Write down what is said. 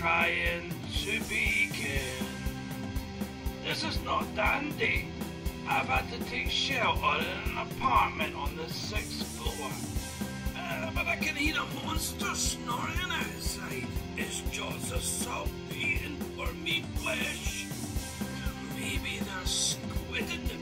trying to begin. This is not dandy. I've had to take shelter in an apartment on the 6th floor. But I can hear a monster snoring outside. Its jaws are salt eating for me flesh. Maybe they're squid in the